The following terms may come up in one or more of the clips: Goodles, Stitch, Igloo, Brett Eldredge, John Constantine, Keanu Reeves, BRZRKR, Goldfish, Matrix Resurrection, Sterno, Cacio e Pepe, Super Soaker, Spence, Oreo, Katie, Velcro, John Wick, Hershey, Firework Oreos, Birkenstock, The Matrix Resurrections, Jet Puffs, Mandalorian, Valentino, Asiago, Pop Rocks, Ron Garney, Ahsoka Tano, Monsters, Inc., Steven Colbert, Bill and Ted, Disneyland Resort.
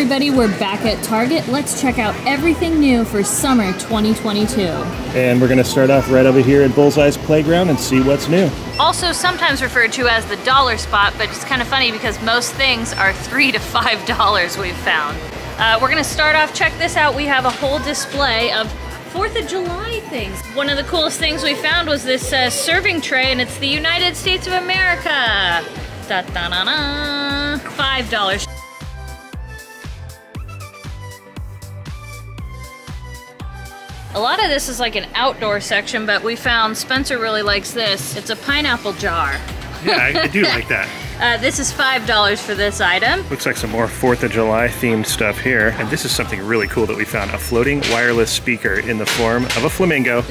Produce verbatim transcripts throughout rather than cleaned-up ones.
everybody, we're back at Target. Let's check out everything new for summer twenty twenty-two. And we're gonna start off right over here at Bullseye's Playground and see what's new. Also sometimes referred to as the dollar spot, but it's kind of funny because most things are three to five dollars we've found. Uh, we're gonna start off, check this out. We have a whole display of fourth of July things. One of the coolest things we found was this uh, serving tray, and it's the United States of America. Da, da, da, da. five dollars. A lot of this is like an outdoor section, but we found Spencer really likes this. It's a pineapple jar. Yeah, I, I do like that. Uh, this is five dollars for this item. Looks like some more fourth of July themed stuff here. And this is something really cool that we found, a floating wireless speaker in the form of a flamingo.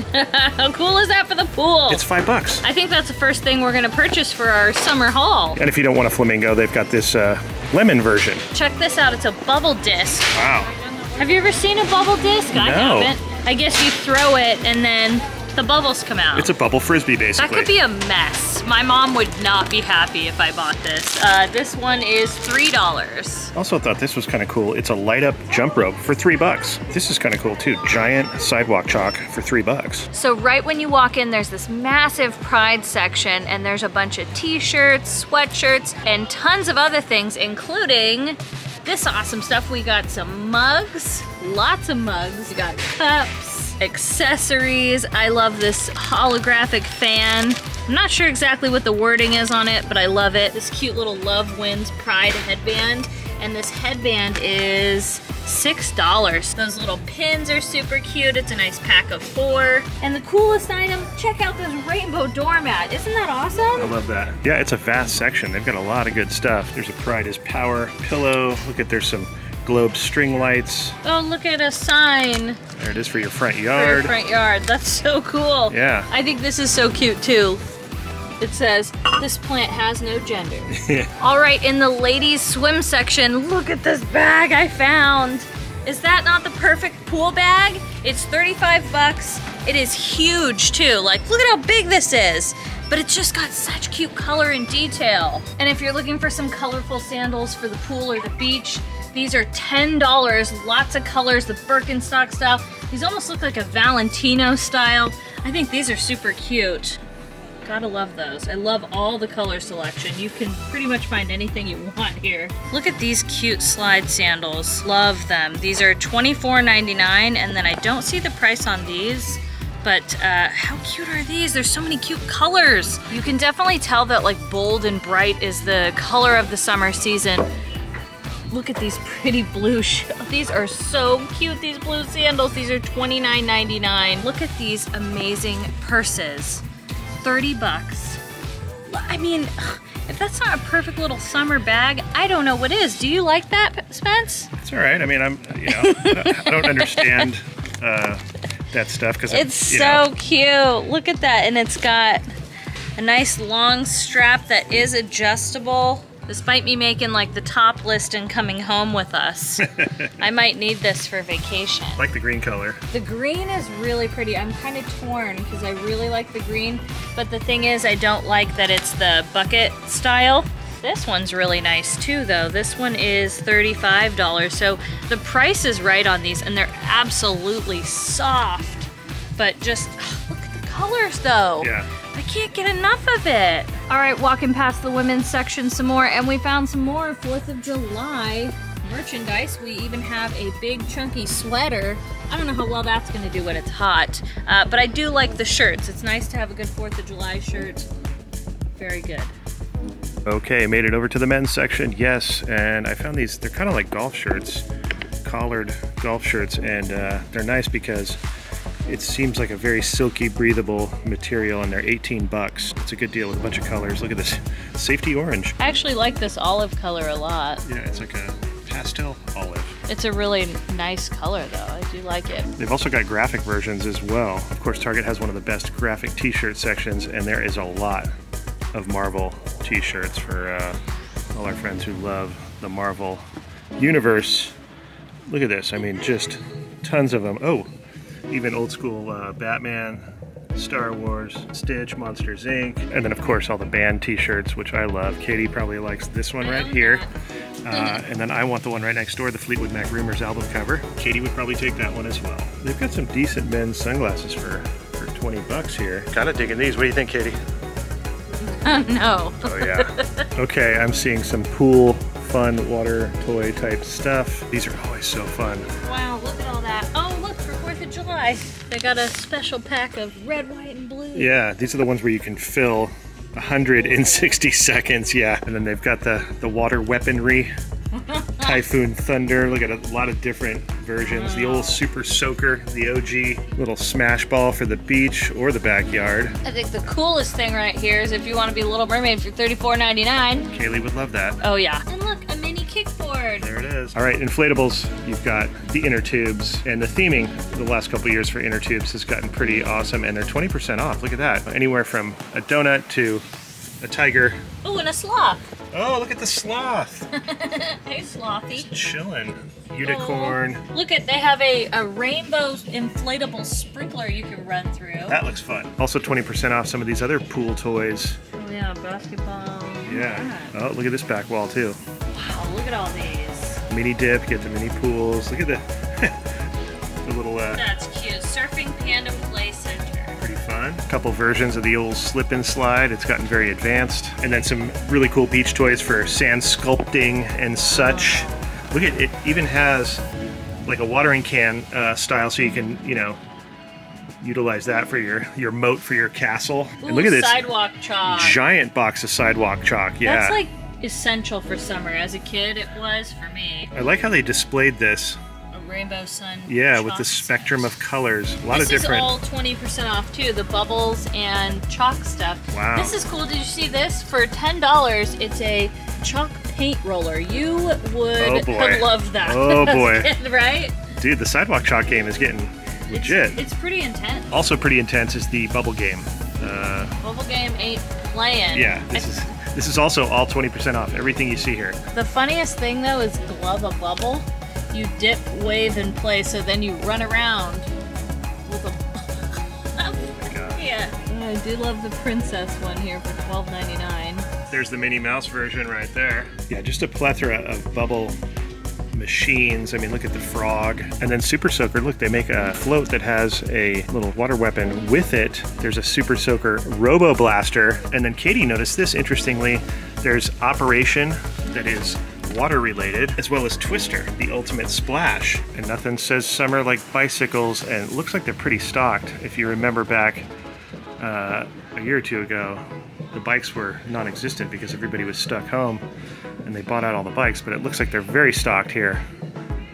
How cool is that for the pool? It's five bucks. I think that's the first thing we're gonna purchase for our summer haul. And if you don't want a flamingo, they've got this uh, lemon version. Check this out, it's a bubble disc. Wow. Have you ever seen a bubble disc? No. I haven't. I guess you throw it and then the bubbles come out. It's a bubble frisbee, basically. That could be a mess. My mom would not be happy if I bought this. Uh, this one is three dollars. Also thought this was kind of cool. It's a light up jump rope for three bucks. This is kind of cool too. Giant sidewalk chalk for three bucks. So right when you walk in, there's this massive pride section, and there's a bunch of t-shirts, sweatshirts, and tons of other things, including this awesome stuff. We got some mugs, lots of mugs. We got cups, accessories. I love this holographic fan. I'm not sure exactly what the wording is on it, but I love it. This cute little Love Wins Pride headband, and this headband is six dollars. Those little pins are super cute. It's a nice pack of four. And the coolest item, check out this rainbow doormat. Isn't that awesome? I love that. Yeah, it's a vast section. They've got a lot of good stuff. There's a Pride is Power pillow. Look at, there's some globe string lights. Oh, look at a sign. There it is for your front yard. For your front yard. That's so cool. Yeah. I think this is so cute too. It says, this plant has no gender. All right, in the ladies' swim section, look at this bag I found. Is that not the perfect pool bag? It's thirty-five bucks. It is huge too. Like, look at how big this is. But it's just got such cute color and detail. And if you're looking for some colorful sandals for the pool or the beach, these are ten dollars, lots of colors, the Birkenstock style. These almost look like a Valentino style. I think these are super cute. Gotta love those. I love all the color selection. You can pretty much find anything you want here. Look at these cute slide sandals. Love them. These are twenty-four ninety-nine, and then I don't see the price on these. But uh, how cute are these? There's so many cute colors. You can definitely tell that like bold and bright is the color of the summer season. Look at these pretty blue shells. These are so cute, these blue sandals. These are twenty-nine ninety-nine. Look at these amazing purses. thirty bucks. I mean, if that's not a perfect little summer bag, I don't know what is. Do you like that, Spence? It's all right. I mean, I'm, you know, I don't understand uh, that stuff because it's so cute. Look at that. And it's got a nice long strap that is adjustable. Despite me making like the top list and coming home with us, I might need this for vacation. I like the green color. The green is really pretty. I'm kind of torn because I really like the green, but the thing is I don't like that it's the bucket style. This one's really nice too though. This one is thirty-five dollars, so the price is right on these, and they're absolutely soft, but just look at the colors though. Yeah. I can't get enough of it. All right, walking past the women's section some more, and we found some more fourth of July merchandise. We even have a big chunky sweater. I don't know how well that's gonna do when it's hot, uh, but I do like the shirts. It's nice to have a good fourth of July shirt. Very good. Okay, made it over to the men's section, yes. And I found these, they're kind of like golf shirts, collared golf shirts, and uh, they're nice because it seems like a very silky, breathable material, and they're eighteen bucks. It's a good deal with a bunch of colors. Look at this, safety orange. I actually like this olive color a lot. Yeah, it's like a pastel olive. It's a really nice color though, I do like it. They've also got graphic versions as well. Of course, Target has one of the best graphic t-shirt sections, and there is a lot of Marvel t-shirts for uh, all our friends who love the Marvel universe. Look at this, I mean, just tons of them. Oh. Even old school uh, Batman, Star Wars, Stitch, Monsters, Incorporated. And then of course all the band t-shirts, which I love. Katie probably likes this one right here. Uh, and then I want the one right next door, the Fleetwood Mac Rumors album cover. Katie would probably take that one as well. They've got some decent men's sunglasses for, for twenty bucks here. Kind of digging these. What do you think, Katie? Uh, no. Oh yeah. Okay, I'm seeing some pool fun water toy type stuff. These are always so fun. Wow, look at all that. Oh look, for fourth of July. They got a special pack of red, white, and blue. Yeah, these are the ones where you can fill a hundred in sixty seconds, yeah. And then they've got the, the water weaponry. Typhoon Thunder, look at a lot of different versions. The old Super Soaker, the O G, little smash ball for the beach or the backyard. I think the coolest thing right here is if you want to be Little Mermaid for thirty-four ninety-nine. Kaylee would love that. Oh yeah. And look, a mini kickboard. There it is. All right, inflatables, you've got the inner tubes, and the theming the last couple years for inner tubes has gotten pretty awesome, and they're twenty percent off, look at that. Anywhere from a donut to a tiger. Oh, and a sloth. Oh, look at the sloth. Hey, slothy. Just chilling. Unicorn. Oh, look at, they have a, a rainbow inflatable sprinkler you can run through. That looks fun. Also twenty percent off some of these other pool toys. Oh yeah, basketball. Yeah. yeah. Oh, look at this back wall too. Wow, look at all these. Mini dip, get the mini pools. Look at the, the little... Uh, That's cute. Surfing Panda Play Center. Fun. A couple versions of the old slip and slide. It's gotten very advanced. And then some really cool beach toys for sand sculpting and such. Oh. Look at it, even has like a watering can uh, style, so you can, you know, utilize that for your your moat for your castle. Ooh, and look at this sidewalk chalk. Giant box of sidewalk chalk. Yeah. That's like essential for summer. As a kid, it was for me. I like how they displayed this. Rainbow sun. Yeah, with the spectrum of colors. A lot of different. This is all twenty percent off too, the bubbles and chalk stuff. Wow. This is cool. Did you see this? For ten dollars, it's a chalk paint roller. You would have loved that. Oh boy. Right? Dude, the sidewalk chalk game is getting legit. It's, it's pretty intense. Also pretty intense is the bubble game. Uh, bubble game ain't playing. Yeah, this is... This is also all twenty percent off, everything you see here. The funniest thing though is glove a bubble. You dip, wave, and play, so then you run around with a... Oh my God. Yeah. I do love the princess one here for twelve ninety-nine. There's the Minnie Mouse version right there. Yeah, just a plethora of bubble machines. I mean, look at the frog. And then Super Soaker, look, they make a float that has a little water weapon with it. There's a Super Soaker Robo Blaster. And then Katie noticed this, interestingly, there's Operation that is water related, as well as Twister, the ultimate splash. And nothing says summer like bicycles, and it looks like they're pretty stocked. If you remember back uh, a year or two ago, the bikes were non-existent because everybody was stuck home and they bought out all the bikes, but it looks like they're very stocked here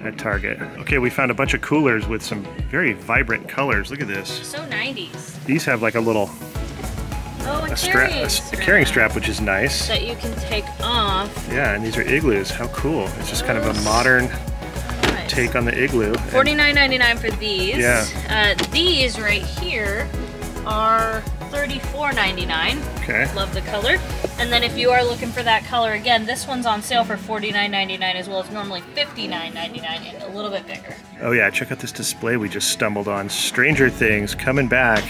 at Target. Okay, we found a bunch of coolers with some very vibrant colors. Look at this. So nineties. These have like a little Oh, a, a, carrying stra strap. a carrying strap, which is nice. That you can take off. Yeah, and these are igloos. How cool. It's just kind of a modern nice. take on the igloo. forty-nine ninety-nine for these. Yeah. Uh, these right here are thirty-four ninety-nine. Okay. Love the color. And then if you are looking for that color again, this one's on sale for forty-nine ninety-nine as well as normally fifty-nine ninety-nine and a little bit bigger. Oh yeah, check out this display we just stumbled on. Stranger Things coming back.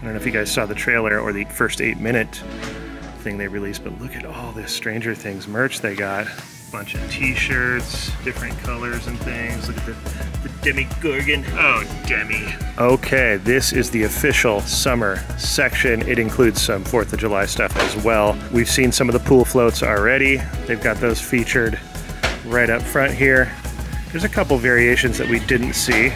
I don't know if you guys saw the trailer or the first eight minute thing they released, but look at all this Stranger Things merch they got. Bunch of t-shirts, different colors and things. Look at the, the Demi Gorgon. Oh, Demi. Okay, this is the official summer section. It includes some fourth of July stuff as well. We've seen some of the pool floats already. They've got those featured right up front here. There's a couple variations that we didn't see.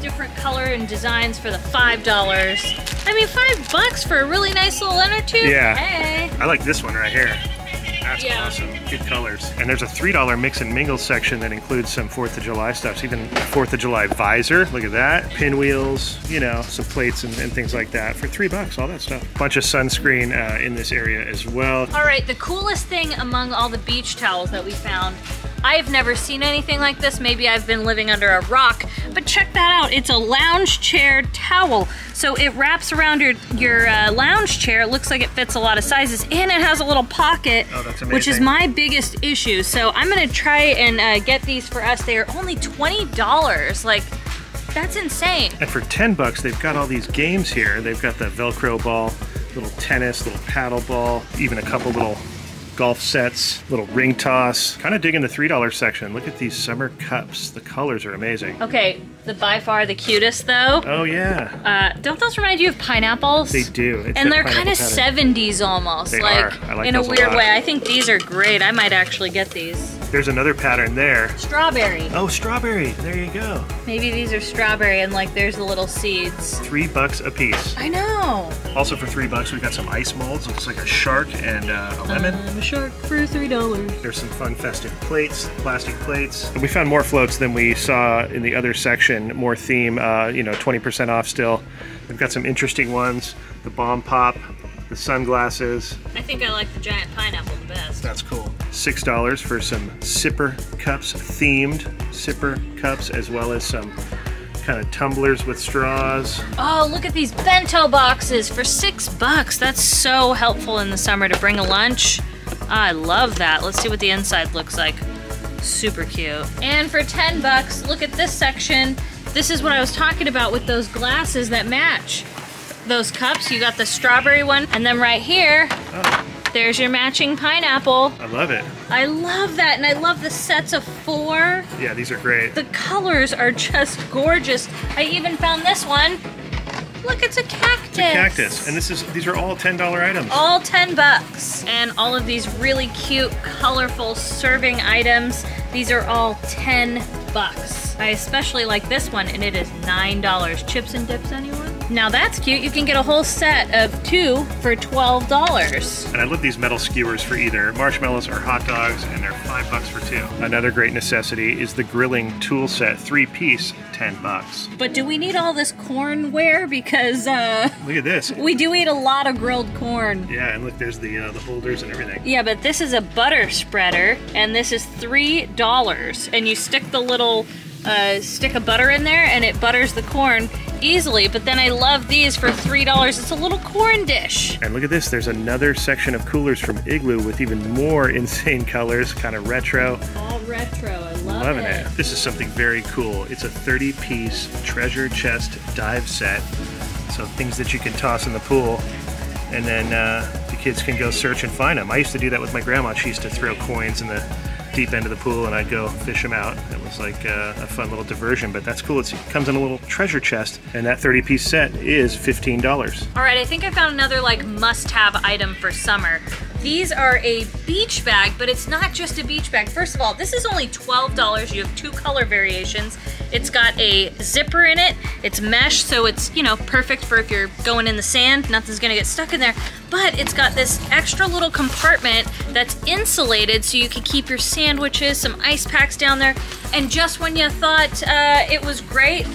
Different color and designs for the five dollars. I mean, five bucks for a really nice little inner tube. Yeah. Hey. I like this one right here. That's yeah. awesome. Good colors. And there's a three dollar mix and mingle section that includes some Fourth of July stuff. Even Fourth of July visor. Look at that. Pinwheels. You know, some plates and, and things like that for three bucks. All that stuff. Bunch of sunscreen uh, in this area as well. All right. The coolest thing among all the beach towels that we found. I've never seen anything like this. Maybe I've been living under a rock, but check that out. It's a lounge chair towel. So it wraps around your, your uh, lounge chair. It looks like it fits a lot of sizes, and it has a little pocket, oh, that's amazing. Which is my biggest issue. So I'm gonna try and uh, get these for us. They are only twenty dollars. Like, That's insane. And for ten bucks, they've got all these games here. They've got the Velcro ball, little tennis, little paddle ball, even a couple little golf sets, little ring toss. Kind of digging the three dollar section. Look at these summer cups. The colors are amazing. Okay, the by far the cutest though. Oh yeah. Uh, don't those remind you of pineapples? They do. It's and they're kind of pattern. seventies almost. They like, are. I like in those a weird a way. I think these are great. I might actually get these. There's another pattern there. Strawberry. Oh, strawberry. There you go. Maybe these are strawberry and like there's the little seeds. Three bucks a piece. I know. Also for three bucks, we've got some ice molds. Looks like a shark and uh, a lemon. I'm a shark for three dollars. There's some fun festive plates, plastic plates. And we found more floats than we saw in the other section. More theme, uh, you know, twenty percent off still. We've got some interesting ones. The bomb pop. The sunglasses. I think I like the giant pineapple the best. That's cool. Six dollars for some sipper cups, themed sipper cups, as well as some kind of tumblers with straws. Oh, look at these bento boxes for six bucks. That's so helpful in the summer to bring a lunch. I love that. Let's see what the inside looks like. Super cute. And for ten bucks, look at this section. This is what I was talking about with those glasses that match. Those cups, you got the strawberry one, and then right here, oh. There's your matching pineapple. I love it. I love that, and I love the sets of four. Yeah, these are great. The colors are just gorgeous. I even found this one. Look, it's a cactus. It's a cactus, and this is these are all ten dollar items. All ten bucks, and all of these really cute, colorful serving items. These are all ten bucks. I especially like this one, and it is nine dollars. Chips and dips, anyone? Now that's cute. You can get a whole set of two for twelve dollars. And I love these metal skewers for either marshmallows or hot dogs, and they're five bucks for two. Another great necessity is the grilling tool set, three piece, ten bucks. But do we need all this cornware? Because uh, look at this. We do eat a lot of grilled corn. Yeah, and look, there's the uh, the holders and everything. Yeah, but this is a butter spreader, and this is three dollars. And you stick the little uh, stick of butter in there, and it butters the corn easily. But then I love these for three dollars. It's a little corn dish. And look at this. There's another section of coolers from Igloo with even more insane colors, kind of retro. All retro. I love Loving it. it. This is something very cool. It's a thirty piece treasure chest dive set. So things that you can toss in the pool. And then uh, the kids can go search and find them. I used to do that with my grandma. She used to throw coins in the deep end of the pool, and I'd go fish them out. It was like uh, a fun little diversion, but that's cool. It's, it comes in a little treasure chest, and that thirty piece set is fifteen dollars. All right, I think I found another like must-have item for summer. These are a beach bag, but it's not just a beach bag. First of all, this is only twelve dollars. You have two color variations. It's got a zipper in it. It's mesh, so it's, you know, perfect for if you're going in the sand. Nothing's gonna get stuck in there. But it's got this extra little compartment that's insulated so you can keep your sandwiches, some ice packs down there. And just when you thought uh, it was great,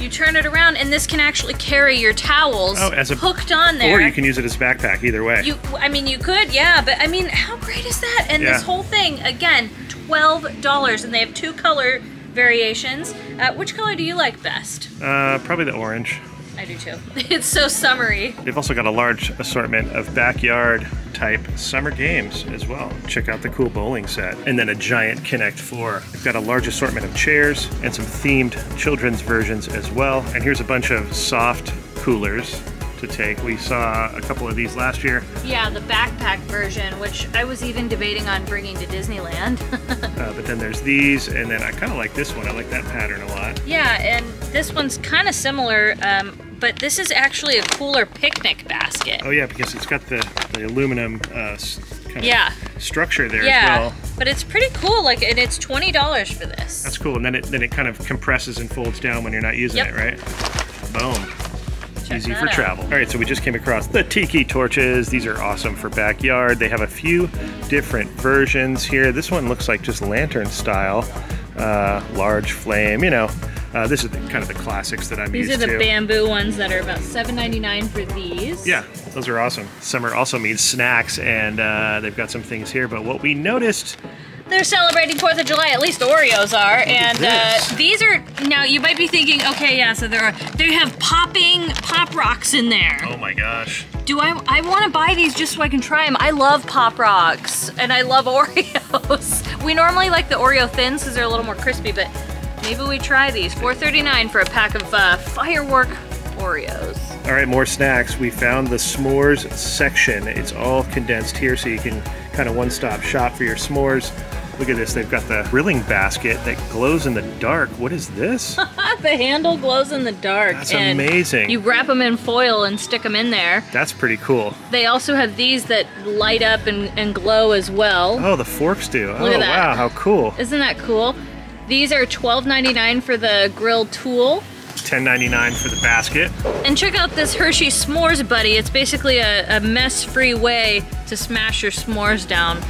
you turn it around, and this can actually carry your towels oh, as a, hooked on there. Or you can use it as a backpack, either way. You, I mean, you could, yeah, but I mean, how great is that? And yeah. This whole thing, again, twelve dollars, and they have two color variations. Uh, which color do you like best? Uh, probably the orange. I do too. It's so summery. They've also got a large assortment of backyard type summer games as well. Check out the cool bowling set. And then a giant Connect Four. They've got a large assortment of chairs and some themed children's versions as well. And here's a bunch of soft coolers to take. We saw a couple of these last year. Yeah, the backpack version, which I was even debating on bringing to Disneyland. uh, but then there's these, and then I kind of like this one. I like that pattern a lot. Yeah, and this one's kind of similar, um, but this is actually a cooler picnic basket. Oh yeah, because it's got the, the aluminum uh, kind of yeah. structure there yeah. as well. But it's pretty cool, like, and it's twenty dollars for this. That's cool, and then it, then it kind of compresses and folds down when you're not using yep. it, right? Boom. Check Easy for out. travel. All right, so we just came across the tiki torches. These are awesome for backyard. They have a few different versions here. This one looks like just lantern style, uh, large flame, you know. Uh, this is the, kind of the classics that I'm these used to. These are the to. bamboo ones that are about seven ninety-nine for these. Yeah, those are awesome. Summer also means snacks, and uh, they've got some things here, but what we noticed... They're celebrating fourth of July, at least Oreos are, Look and uh, these are, now you might be thinking, okay, yeah, so there are, they have popping Pop Rocks in there. Oh my gosh. Do I, I wanna buy these just so I can try them. I love Pop Rocks, and I love Oreos. We normally like the Oreo Thins because they're a little more crispy, but Maybe we try these. four thirty-nine for a pack of uh, Firework Oreos. All right, more snacks. We found the s'mores section. It's all condensed here, so you can kind of one-stop shop for your s'mores. Look at this, they've got the grilling basket that glows in the dark. What is this? The handle glows in the dark. That's and amazing. You wrap them in foil and stick them in there. That's pretty cool. They also have these that light up and, and glow as well. Oh, the forks do. Look oh, at that. Wow, how cool. Isn't that cool? These are twelve ninety-nine for the grill tool. ten ninety-nine for the basket. And check out this Hershey S'mores Buddy. It's basically a, a mess-free way to smash your s'mores down.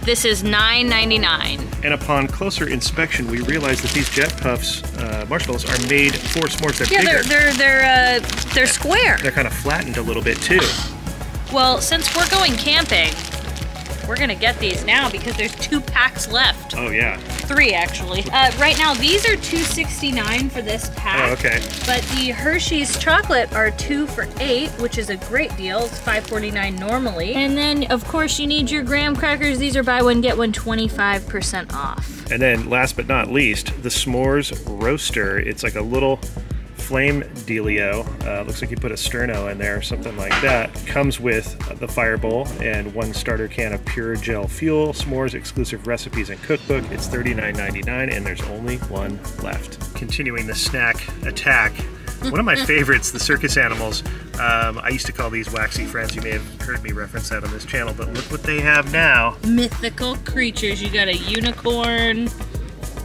This is nine ninety-nine. And upon closer inspection, we realized that these Jet Puffs uh, marshmallows are made for s'mores. They're yeah, bigger. they're they're they're, uh, they're square. They're kind of flattened a little bit too. Well, since we're going camping, we're gonna get these now because there's two packs left. Oh yeah. Three actually. Uh, right now, these are two sixty-nine for this pack. Oh okay. But the Hershey's chocolate are two for eight, which is a great deal. It's five forty-nine normally. And then of course you need your graham crackers. These are buy one get one twenty-five percent off. And then last but not least, the s'mores roaster. It's like a little flame dealio. Uh, looks like you put a sterno in there or something like that. Comes with the fire bowl and one starter can of pure gel fuel, s'mores exclusive recipes and cookbook. It's thirty-nine ninety-nine and there's only one left. Continuing the snack attack, one of my favorites, the circus animals. Um, I used to call these waxy friends. You may have heard me reference that on this channel, but look what they have now. Mythical creatures. You got a unicorn.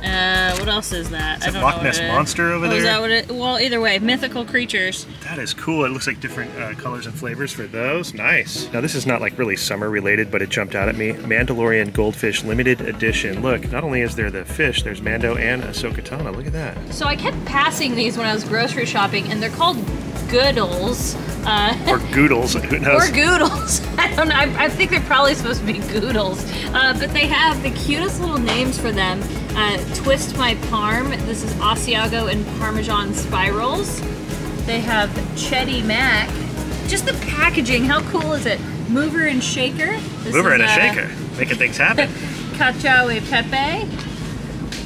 Uh, what else is that? Is I don't know. Loch Ness Monster over oh, there? Is that what it, well, either way, mythical creatures. That is cool. It looks like different uh, colors and flavors for those. Nice. Now, this is not like really summer related, but it jumped out at me. Mandalorian Goldfish Limited Edition. Look, not only is there the fish, there's Mando and Ahsoka Tano. Look at that. So I kept passing these when I was grocery shopping, and they're called Goodles. Uh, or Goodles, who knows? Or Goodles. I don't know. I, I think they're probably supposed to be Goodles. Uh, but they have the cutest little names for them. Uh, Twist My Parm. This is Asiago and Parmesan Spirals. They have Chetty Mac. Just the packaging. How cool is it? Mover and Shaker. This Mover and a, a Shaker. Making things happen. Cacio e Pepe.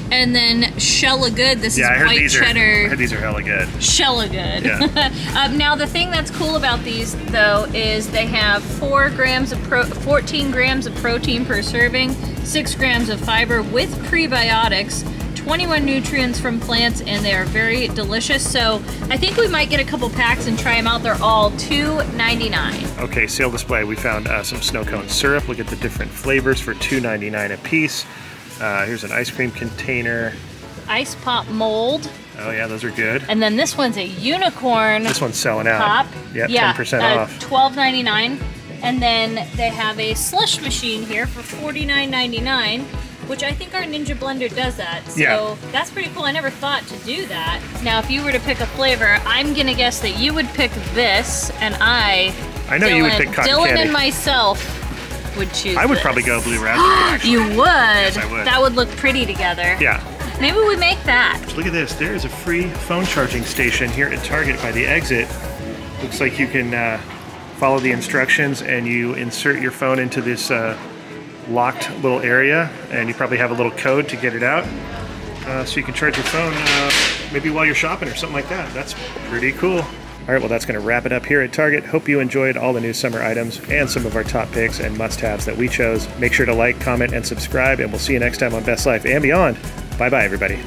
And then Shella Good. This yeah, is I heard white these cheddar. Are, I heard these are hella good. Shella Good. Yeah. um, now the thing that's cool about these though is they have four grams of pro fourteen grams of protein per serving, six grams of fiber with prebiotics, twenty-one nutrients from plants, and they are very delicious. So I think we might get a couple packs and try them out. They're all two ninety-nine. Okay, sale display. We found uh, some snow cone syrup. Look at the different flavors for two ninety-nine a piece. Uh, here's an ice cream container. Ice pop mold. Oh yeah, those are good. And then this one's a unicorn. This one's selling out. Pop. Yep, yeah, ten percent uh, off. twelve ninety-nine. And then they have a slush machine here for forty-nine ninety-nine, which I think our Ninja blender does that. So yeah. That's pretty cool. I never thought to do that. Now, if you were to pick a flavor, I'm gonna guess that you would pick this, and I. I know Dylan, you would pick cotton Dylan candy. and myself. Would choose I would this. probably go blue raspberry. You would? Yes, I would. That would look pretty together. Yeah. Maybe we make that. Look at this. There is a free phone charging station here at Target by the exit. Looks like you can uh, follow the instructions and you insert your phone into this uh, locked little area, and you probably have a little code to get it out. Uh, so you can charge your phone uh, maybe while you're shopping or something like that. That's pretty cool. All right, well, that's going to wrap it up here at Target. Hope you enjoyed all the new summer items and some of our top picks and must-haves that we chose. Make sure to like, comment, and subscribe, and we'll see you next time on Best Life and Beyond. Bye-bye, everybody.